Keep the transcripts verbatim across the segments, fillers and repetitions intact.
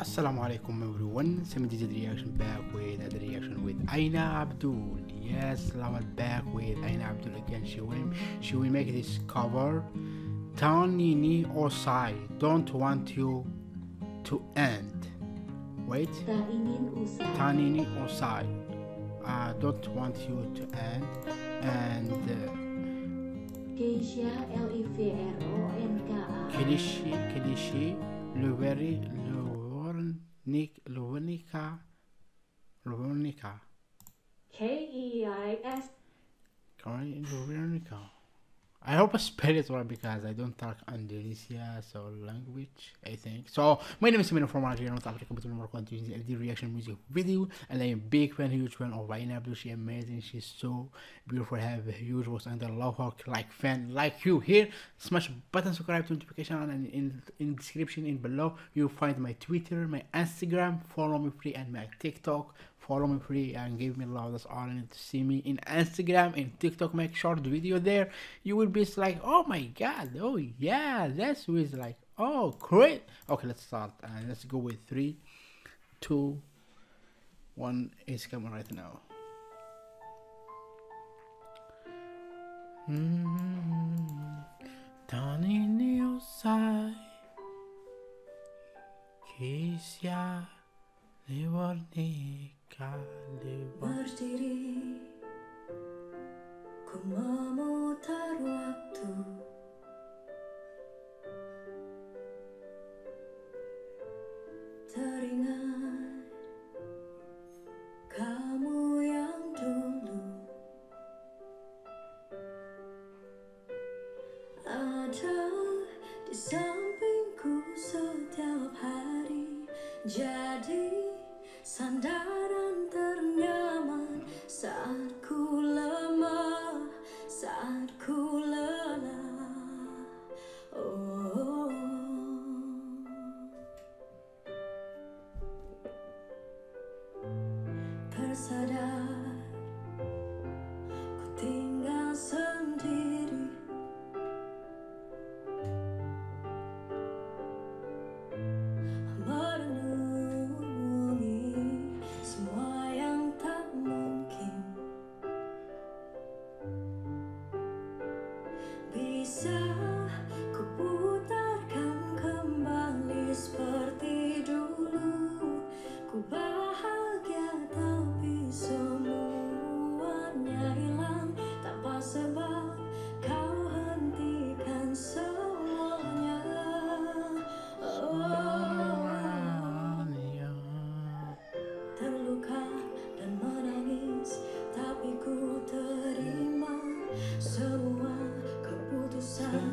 Assalamualaikum everyone, saya menjadi reaction back with another reaction with Aina Abdul. Yes, selamat back with Aina Abdul again. She will, she will make this cover. Tak ingin usai, don't want you to end. Wait. Tak ingin usai. Tak ingin usai. I don't want you to end. And. Keisya Levronka. Keisya, Keisya Levronka. Nick Levronka Levronka K E I S Levronka. I hope I spell it right because I don't talk Indonesia so language I think. So my name is Mino from Algeria, North Africa, but I'm going to use the reaction music video, and I'm a big fan, huge fan of Aina Abdul. She's amazing, she's so beautiful, I have a huge voice and I love her like fan like you here. Smash button, subscribe to notification, and in in description in below you'll find my Twitter, my Instagram, follow me free, and my TikTok. Follow me free and give me love. That's all I need to see me in Instagram and TikTok. Make short video there. You will be like, oh my god, oh yeah, that's who is like, oh great. Okay, let's start and let's go with three, two, one is coming right now. Down in your side, kiss ya. Levronka berdiri, ku memutar waktu, teringat kamu yang dulu ada di sampingku setiap hari, jadi sandaran ternyaman saat ku lemah, saat ku lelah. Oh, tersadar ku tinggal sendiri, semua keputusan.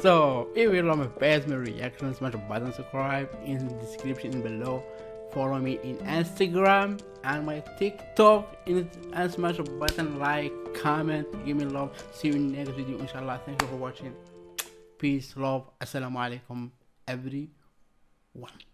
So if you love my best my reaction, smash the button, subscribe in the description below, follow me in Instagram and my TikTok, in and smash the button, like, comment, give me love. See you in the next video, inshallah. Thank you for watching. Peace, love, assalamu alaikum everyone.